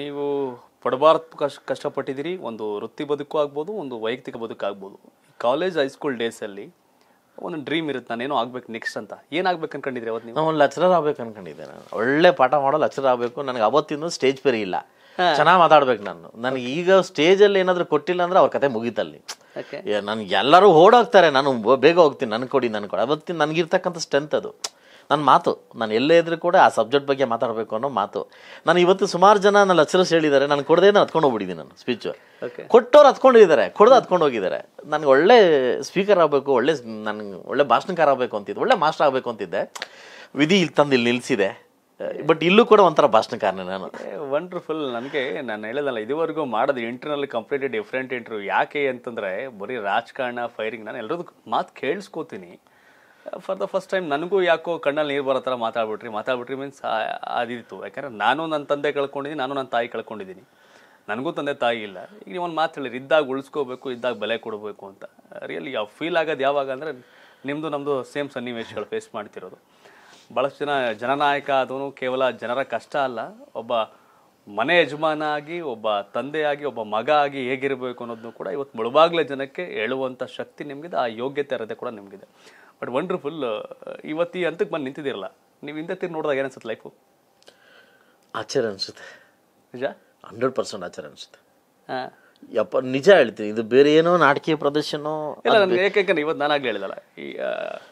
ನೀವು ಪಡಬಾರದು ಕಷ್ಟಪಟ್ಟಿದ್ದೀರಿ, ಒಂದು ವೃತ್ತಿ ಬದುಕು ಆಗ್ಬೋದು, ಒಂದು ವೈಯಕ್ತಿಕ ಬದುಕು ಆಗ್ಬೋದು. ಕಾಲೇಜ್ ಹೈಸ್ಕೂಲ್ ಡೇಸಲ್ಲಿ ಒಂದು ಡ್ರೀಮ್ ಇರುತ್ತೆ, ನಾನೇನೋ ಆಗಬೇಕು ನೆಕ್ಸ್ಟ್ ಅಂತ. ಏನಾಗಬೇಕು ಅನ್ಕೊಂಡಿದ್ರಿ ಅವತ್ತು ನೀವು? ಒಂದು ಲೆಕ್ಚರರ್ ಆಗಬೇಕು ಅನ್ಕೊಂಡಿದ್ದೆ ನಾನು. ಒಳ್ಳೆ ಪಾಠ ಮಾಡೋ ಲೆಕ್ಚರರ್ ಆಗಬೇಕು. ನನಗೆ ಅವತ್ತಿಂದ ಸ್ಟೇಜ್ ಪೇರಿ ಇಲ್ಲ, ಚೆನ್ನಾಗಿ ಮಾತಾಡ್ಬೇಕು ನಾನು. ನನಗೆ ಈಗ ಸ್ಟೇಜಲ್ಲಿ ಏನಾದರೂ ಕೊಟ್ಟಿಲ್ಲ ಅಂದರೆ ಅವ್ರ ಕತೆ ಮುಗೀತಲ್ಲಿ. ನನ್ಗೆ ಎಲ್ಲರೂ ಓಡಾಗ್ತಾರೆ, ನಾನು ಬೇಗ ಹೋಗ್ತೀನಿ, ನನ್ಗೆ ಕೊಡಿ. ಅವತ್ತಿನ ನನಗಿರ್ತಕ್ಕಂಥ ಸ್ಟ್ರೆಂತ್ ಅದು, ನನ್ನ ಮಾತು. ನಾನು ಎಲ್ಲೇ ಇದ್ರೂ ಕೂಡ ಆ ಸಬ್ಜೆಕ್ಟ್ ಬಗ್ಗೆ ಮಾತಾಡಬೇಕು ಅನ್ನೋ ಮಾತು. ನಾನು ಇವತ್ತು ಸುಮಾರು ಜನ ನನ್ನ ಲೆಕ್ಚರರ್ಸ್ ಹೇಳಿದ್ದಾರೆ, ನಾನು ಕೊಡದೆ ನಾನು ಹತ್ಕೊಂಡು ಹೋಗ್ಬಿಟ್ಟಿದ್ದೀನಿ. ನಾನು ಸ್ಪೀಚು ಕೊಟ್ಟವ್ರು ಹತ್ಕೊಂಡಿದ್ದಾರೆ, ಕೊಡೋದು ಹತ್ಕೊಂಡು ಹೋಗಿದ್ದಾರೆ. ನನಗೆ ಒಳ್ಳೆ ಸ್ಪೀಕರ್ ಆಗಬೇಕು, ಒಳ್ಳೆ ಭಾಷಣಕಾರ ಆಗಬೇಕು ಅಂತಿದ್ದೆ, ಒಳ್ಳೆ ಮಾಸ್ಟರ್ ಆಗಬೇಕು ಅಂತಿದ್ದೆ. ವಿಧಿ ಇಲ್ಲಿ ತಂದು ಇಲ್ಲಿ ನಿಲ್ಲಿಸಿದೆ. ಬಟ್ ಇಲ್ಲೂ ಕೂಡ ಒಂಥರ ಭಾಷಣಕಾರನೇ ನಾನು. ವಂಡರ್ಫುಲ್. ನನಗೆ ನಾನು ಹೇಳೋದಲ್ಲ, ಇದುವರೆಗೂ ಮಾಡೋದು ಇಂಟರ್ನಲ್ ಕಂಪ್ಲೀಟ್ ಡಿಫ್ರೆಂಟ್ ಇಂಟರ್ವ್ಯೂ. ಯಾಕೆ ಅಂತಂದರೆ ಬರೀ ರಾಜಕಾರಣ ಫೈರಿಂಗ್ ನಾನು ಎಲ್ಲರದ್ದು ಮಾತು ಕೇಳಿಸ್ಕೋತೀನಿ. ಫಾರ್ ದ ಫಸ್ಟ್ ಟೈಮ್ ನನಗೂ ಯಾಕೋ ಕಣ್ಣಲ್ಲಿ ನೀರು ಬರೋ ಥರ ಮಾತಾಡ್ಬಿಟ್ರಿ ಮೀನ್ಸ್ ಅದಿತ್ತು. ಯಾಕಂದರೆ ನಾನು ನನ್ನ ತಂದೆ ಕಳ್ಕೊಂಡಿದ್ದೀನಿ, ನಾನು ನನ್ನ ತಾಯಿ ಕಳ್ಕೊಂಡಿದ್ದೀನಿ, ನನಗೂ ತಂದೆ ತಾಯಿ ಇಲ್ಲ. ಈಗ ನೀವು ಒಂದು ಮಾತು ಹೇಳಿರಿ, ಇದ್ದಾಗ ಉಳಿಸ್ಕೋಬೇಕು, ಇದ್ದಾಗ ಬೆಲೆ ಕೊಡಬೇಕು ಅಂತ. ರಿಯಲಿ ಯಾವ ಫೀಲ್ ಆಗೋದು ಯಾವಾಗ ಅಂದರೆ ನಿಮ್ಮದು ನಮ್ಮದು ಸೇಮ್ ಸನ್ನಿವೇಶಗಳು ಫೇಸ್ ಮಾಡ್ತಿರೋದು. ಭಾಳಷ್ಟು ಜನ ಜನನಾಯಕ ಅದೂ ಕೇವಲ ಜನರ ಕಷ್ಟ ಅಲ್ಲ, ಒಬ್ಬ ಮನೆ ಯಜಮಾನ ಆಗಿ, ಒಬ್ಬ ತಂದೆಯಾಗಿ, ಒಬ್ಬ ಮಗ ಆಗಿ ಹೇಗಿರಬೇಕು ಅನ್ನೋದನ್ನು ಕೂಡ ಇವತ್ತು ಮುಳುಬಾಗ್ಲೇ ಜನಕ್ಕೆ ಹೇಳುವಂಥ ಶಕ್ತಿ ನಿಮಗಿದೆ, ಆ ಯೋಗ್ಯತೆ ಇರೋದೇ ಕೂಡ ನಿಮಗಿದೆ. But wonderful. ಇವತ್ತು ಈ ಹಂತಕ್ಕೆ ಬಂದು ನಿಂತಿದ್ದೀರಲ್ಲ, ನೀವು ಹಿಂದೆ ತಿರು ನೋಡಿದಾಗ ಏನನ್ಸುತ್ತೆ? ಲೈಫು ಆಶ್ಚರ್ಯ ಅನಿಸುತ್ತೆ, ನಿಜ. 100% ಆಶ್ಚರ್ಯ ಅನಿಸುತ್ತೆ. ಹಾಂ ಯಪ್ಪ, ನಿಜ ಹೇಳ್ತೀನಿ. ಇದು ಬೇರೆ ಏನೋ ನಾಟಕೀಯ ಪ್ರದರ್ಶನೋ ಇಲ್ಲ, ನನಗೆ. ಯಾಕೆಂದ್ರೆ ಇವತ್ತು ನಾನಾಗಲೇ ಹೇಳಿದಲ್ಲ, ಈ